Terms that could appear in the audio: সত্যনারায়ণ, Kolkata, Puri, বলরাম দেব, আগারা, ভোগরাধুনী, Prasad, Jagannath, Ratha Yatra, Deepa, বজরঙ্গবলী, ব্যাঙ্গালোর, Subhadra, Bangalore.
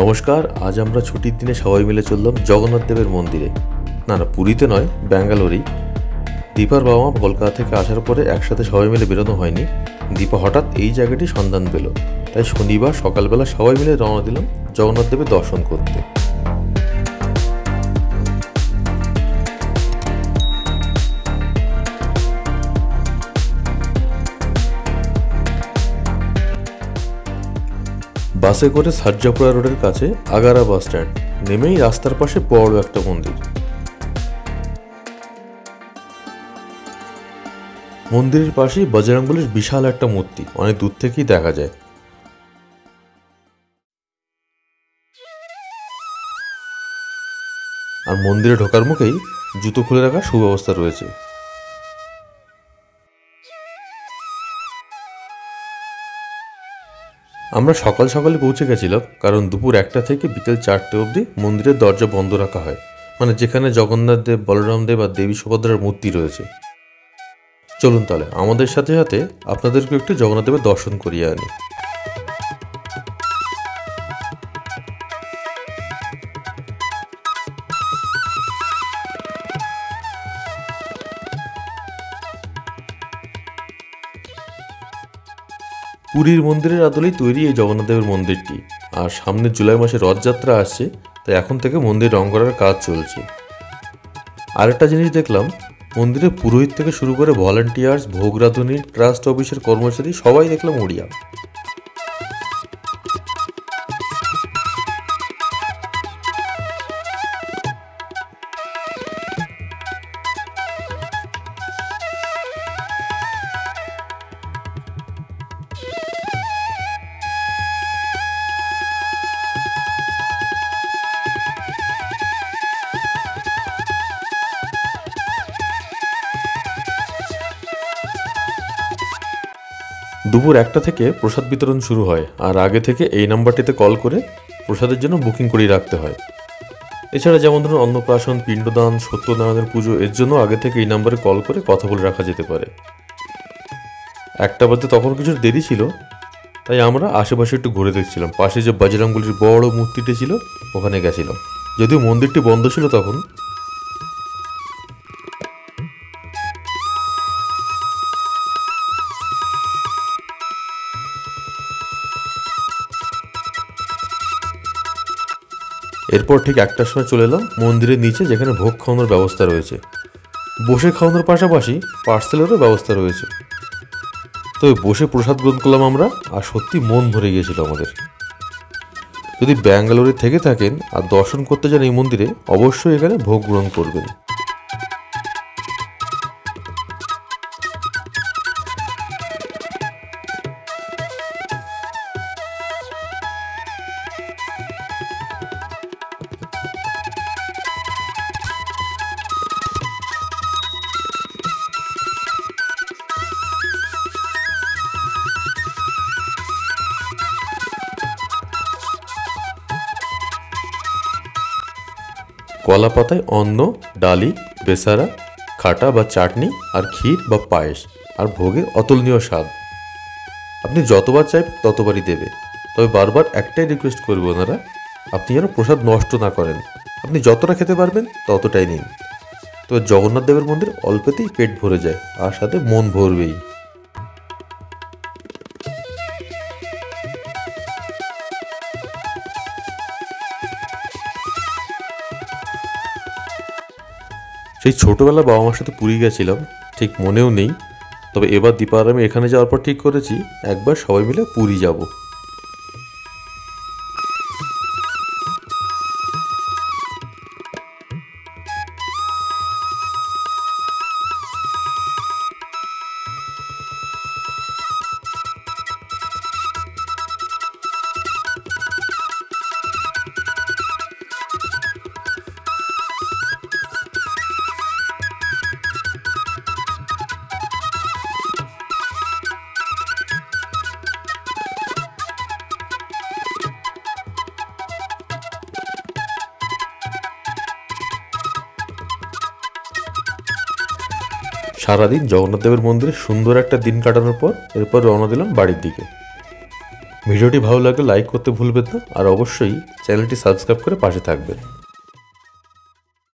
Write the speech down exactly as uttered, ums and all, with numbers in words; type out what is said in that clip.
নমস্কার, আজ আমরা ছুটির দিনে সবাই মিলে চললাম জগন্নাথ দেবের মন্দিরে। না না, পুরীতে নয়, ব্যাঙ্গালোরেই। দীপার বাবা মা কলকাতা থেকে আসার পরে একসাথে সবাই মিলে বেরোনো হয়নি। দীপা হঠাৎ এই জায়গাটি সন্ধান পেল, তাই শনিবার সকালবেলা সবাই মিলে রওনা দিলাম জগন্নাথ দেবের দর্শন করতে। বাসে করে সারজাপুরা রোডের কাছে আগারা বাস স্ট্যান্ড নেমেই রাস্তার পাশে বড় একটা মন্দির। মন্দিরের পাশেই বজরঙ্গবলীর বিশাল একটা মূর্তি অনেক দূর থেকেই দেখা যায়। আর মন্দিরে ঢোকার মুখেই জুতো খুলে রাখার সুব্যবস্থা রয়েছে। আমরা সকাল সকালে পৌঁছে গেছিলাম, কারণ দুপুর একটা থেকে বিকেল চারটে অবধি মন্দিরের দরজা বন্ধ রাখা হয়, মানে যেখানে জগন্নাথ দেব, বলরাম দেব আর দেবী সুভদ্রার মূর্তি রয়েছে। চলুন তাহলে আমাদের সাথে সাথে আপনাদেরকে একটু জগন্নাথ দেবের দর্শন করিয়ে আনি। পুরীর মন্দিরের আদলেই তৈরি এই জগন্নাথ দেবের মন্দিরটি। আর সামনে জুলাই মাসে রথযাত্রা আসছে, তাই এখন থেকে মন্দির রং করার কাজ চলছে। আরেকটা জিনিস দেখলাম, মন্দিরে পুরোহিত থেকে শুরু করে ভলান্টিয়ার্স, ভোগরাধুনী, ট্রাস্ট অফিসের কর্মচারী সবাই দেখলাম ওড়িয়া। দুপুর একটা থেকে প্রসাদ বিতরণ শুরু হয়, আর আগে থেকে এই নাম্বারটিতে কল করে প্রসাদের জন্য বুকিং করিয়ে রাখতে হয়। এছাড়া যেমন ধরুন অন্নপ্রাশন, পিণ্ডদান, সত্যনারায়ণের পুজো, এর জন্য আগে থেকে এই নাম্বারে কল করে কথা বলে রাখা যেতে পারে। একটা বাজে তখন কিছু দেরি ছিল, তাই আমরা আশেপাশে একটু ঘুরে দেখছিলাম। পাশে যে বজরঙ্গবলীর বড় মূর্তিটি ছিল ওখানে গেছিলাম, যদিও মন্দিরটি বন্ধ ছিল তখন। এরপর ঠিক একটার সময় চলে এলাম মন্দিরের নিচে, যেখানে ভোগ খাওয়ানোর ব্যবস্থা রয়েছে। বসে খাওয়ানোর পাশাপাশি পার্সেলেরও ব্যবস্থা রয়েছে। তো বসে প্রসাদ গ্রহণ করলাম আমরা, আর সত্যি মন ভরে গিয়েছিল আমাদের। যদি ব্যাঙ্গালোরে থেকে থাকেন আর দর্শন করতে যান এই মন্দিরে, অবশ্যই এখানে ভোগ গ্রহণ করবেন। কলা পাতায় অন্ন, ডালি, বেসারা, খাটা বা চাটনি আর ক্ষীর বা পায়েস, আর ভোগের অতুলনীয় স্বাদ। আপনি যতবার চাইবেন ততবারই দেবে। তবে বারবার একটাই রিকোয়েস্ট করবো ওনারা, আপনি যেন প্রসাদ নষ্ট না করেন। আপনি যতটা খেতে পারবেন ততটাই নিন। তবে জগন্নাথ দেবের মন্দির অল্পতেই পেট ভরে যায়, আর সাথে মন ভরবেই। সেই ছোটোবেলা বাবা মার সাথে পুরী গেছিলাম, ঠিক মনেও নেই। তবে এবার দীপার আমি এখানে যাওয়ার পর ঠিক করেছি একবার সবাই মিলে পুরী যাব। সারাদিন জগন্নাথ দেবের মন্দিরে সুন্দর একটা দিন কাটানোর পর এরপর রওনা দিলাম বাড়ির দিকে। ভিডিওটি ভালো লাগলে লাইক করতে ভুলবেন না, আর অবশ্যই চ্যানেলটি সাবস্ক্রাইব করে পাশে থাকবেন।